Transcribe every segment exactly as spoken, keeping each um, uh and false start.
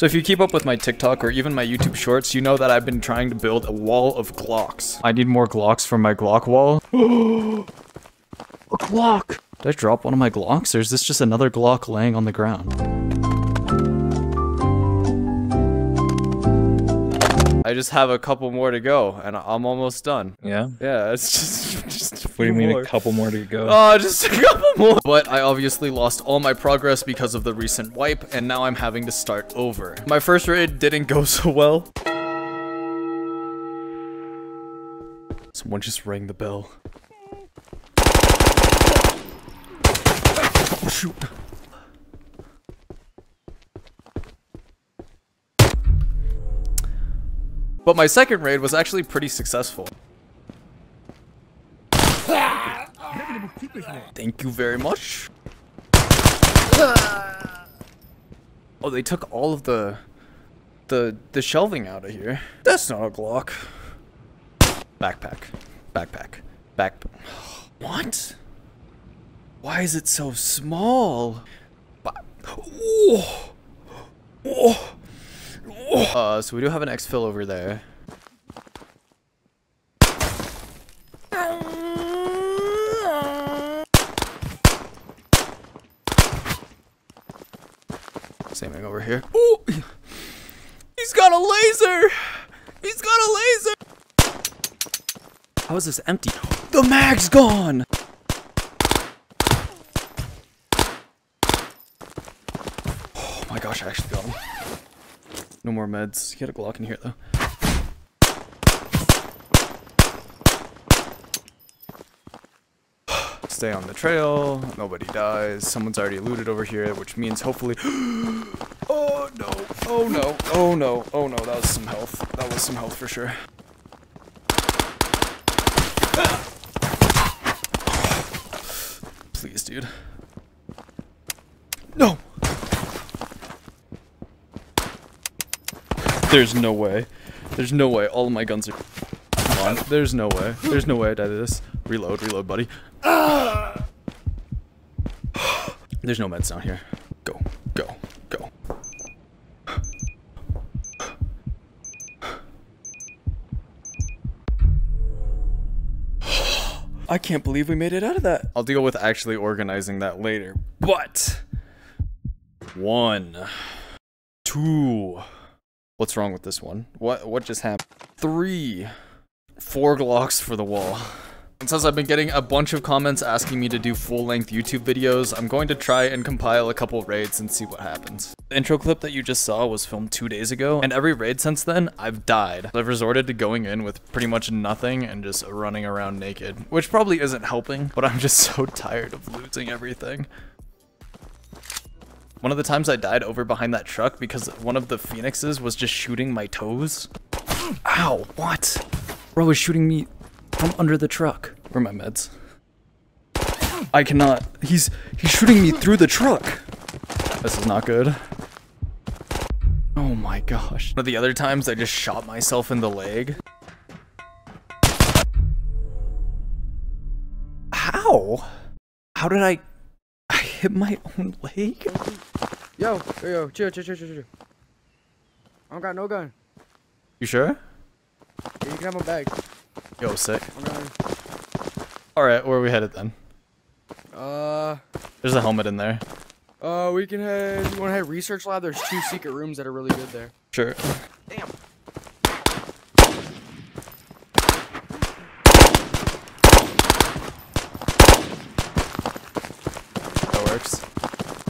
So if you keep up with my TikTok or even my YouTube shorts, you know that I've been trying to build a wall of Glocks. I need more Glocks for my Glock wall. A Glock! Did I drop one of my Glocks, or is this just another Glock laying on the ground? I just have a couple more to go, and I'm almost done. Yeah? Yeah, it's just... just what do you mean more. A couple more to go? Oh, just a couple more! But I obviously lost all my progress because of the recent wipe, and now I'm having to start over. My first raid didn't go so well. Someone just rang the bell. Shoot. But my second raid was actually pretty successful. Thank you very much. Oh, they took all of the the the shelving out of here. That's not a Glock. Backpack. Backpack. Back. What? Why is it so small? Ooh. Ooh. Ooh. Uh, so we do have an exfil over there. Same thing over here. Ooh. He's got a laser! He's got a laser! How is this empty? The mag's gone! Oh my gosh, I actually got him. No more meds. He had a Glock in here though. Stay on the trail. Nobody dies. Someone's already looted over here, which means hopefully. Oh no! Oh no! Oh no! Oh no! That was some health. That was some health for sure. Please, dude. No. There's no way. There's no way. All of my guns are. Come on. There's no way. There's no way I died to this. Reload, reload, buddy. Ah! There's no meds down here. Go, go, go. I can't believe we made it out of that. I'll deal with actually organizing that later. But. One. Two. What's wrong with this one? What what just happened? Three. Four Glocks for the wall. And since I've been getting a bunch of comments asking me to do full-length YouTube videos, I'm going to try and compile a couple raids and see what happens. The intro clip that you just saw was filmed two days ago, and every raid since then, I've died. I've resorted to going in with pretty much nothing and just running around naked, which probably isn't helping, but I'm just so tired of losing everything. One of the times I died over behind that truck because one of the phoenixes was just shooting my toes. Ow, what? Bro was shooting me from under the truck. Where are my meds? I cannot. He's he's shooting me through the truck. This is not good. Oh my gosh. One of the other times I just shot myself in the leg. How? How did I... I hit my own leg? Yo, yo, yo, chill, chill, chill, chill, chill. I don't got no gun. You sure? Yeah, you can have my bag. Yo, sick. Alright, where are we headed then? Uh... There's a helmet in there. Uh, we can head... You wanna head research lab? There's two secret rooms that are really good there. Sure. Damn.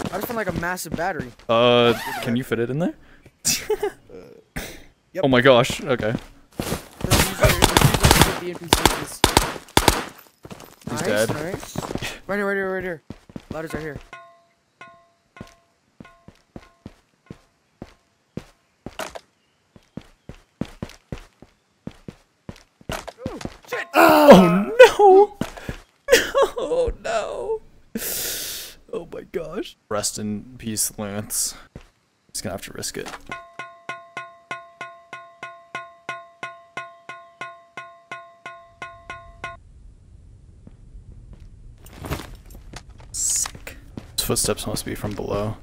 I just found like a massive battery. Uh, can you fit it in there? uh, yep. Oh my gosh, okay. He's nice, dead. Nice. Right here, right here, right here. Ladders right here. Ooh, shit. Oh no! No, no! Oh my gosh. Rest in peace, Lance. Just gonna have to risk it. Sick. His footsteps must be from below.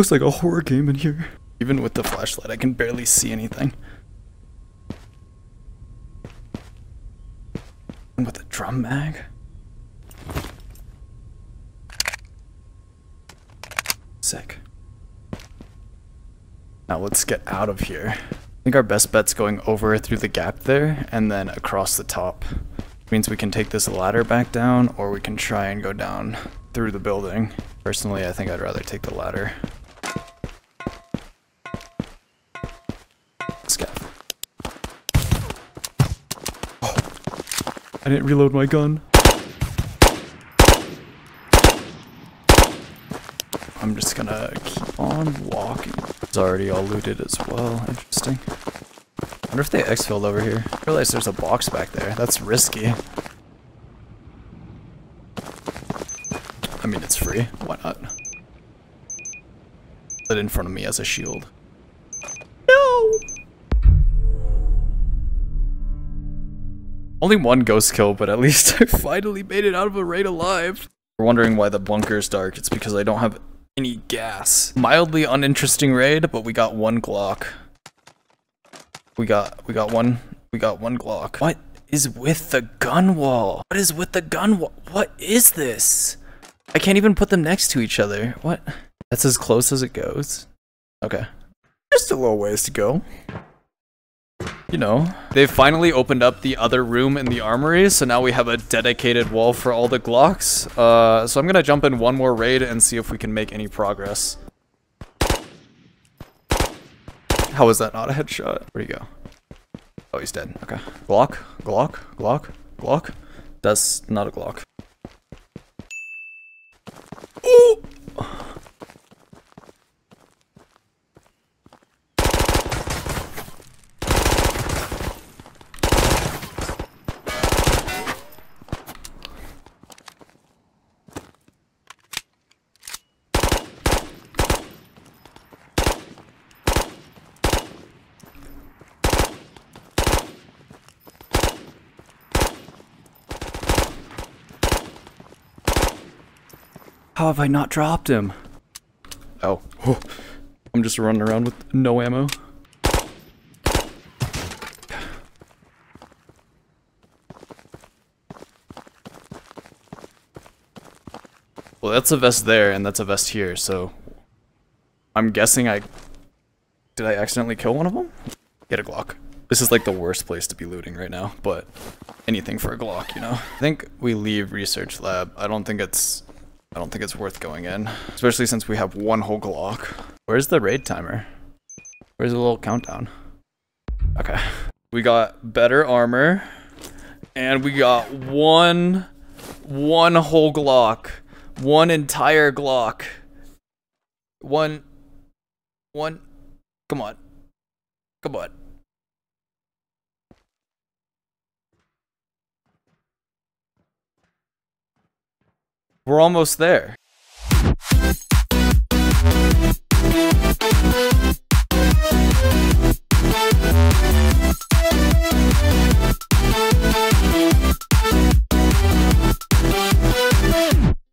Looks like a horror game in here. Even with the flashlight, I can barely see anything. And with a drum mag? Sick. Now let's get out of here. I think our best bet's going over through the gap there and then across the top. It means we can take this ladder back down, or we can try and go down through the building. Personally, I think I'd rather take the ladder. Scav. Oh, I didn't reload my gun. I'm just gonna keep on walking. It's already all looted as well. Interesting. I wonder if they exfilled over here. I realize there's a box back there. That's risky. I mean, it's free. Why not? Put it in front of me as a shield. No! Only one ghost kill, but at least I finally made it out of a raid alive. We're wondering why the bunker is dark. It's because I don't have any gas. Mildly uninteresting raid, but we got one Glock. We got we got one we got one Glock. What is with the gun wall? What is with the gun wall? What is this? I can't even put them next to each other. What? That's as close as it goes. Okay. Just a little ways to go. You know, they've finally opened up the other room in the armory, so now we have a dedicated wall for all the Glocks. Uh, so I'm gonna jump in one more raid and see if we can make any progress. How is that not a headshot? Where'd he go? Oh, he's dead. Okay. Glock, Glock, Glock, Glock. That's not a Glock. Ooh! How have I not dropped him? Oh. Oh. I'm just running around with no ammo. Well, that's a vest there, and that's a vest here, so... I'm guessing I... Did I accidentally kill one of them? Get a Glock. This is like the worst place to be looting right now, but... Anything for a Glock, you know? I think we leave Research Lab. I don't think it's... I don't think it's worth going in, especially since we have one whole Glock. Where's the raid timer? Where's the little countdown? Okay. We got better armor, and we got one, one whole Glock. One entire Glock. One, one, come on. Come on. We're almost there.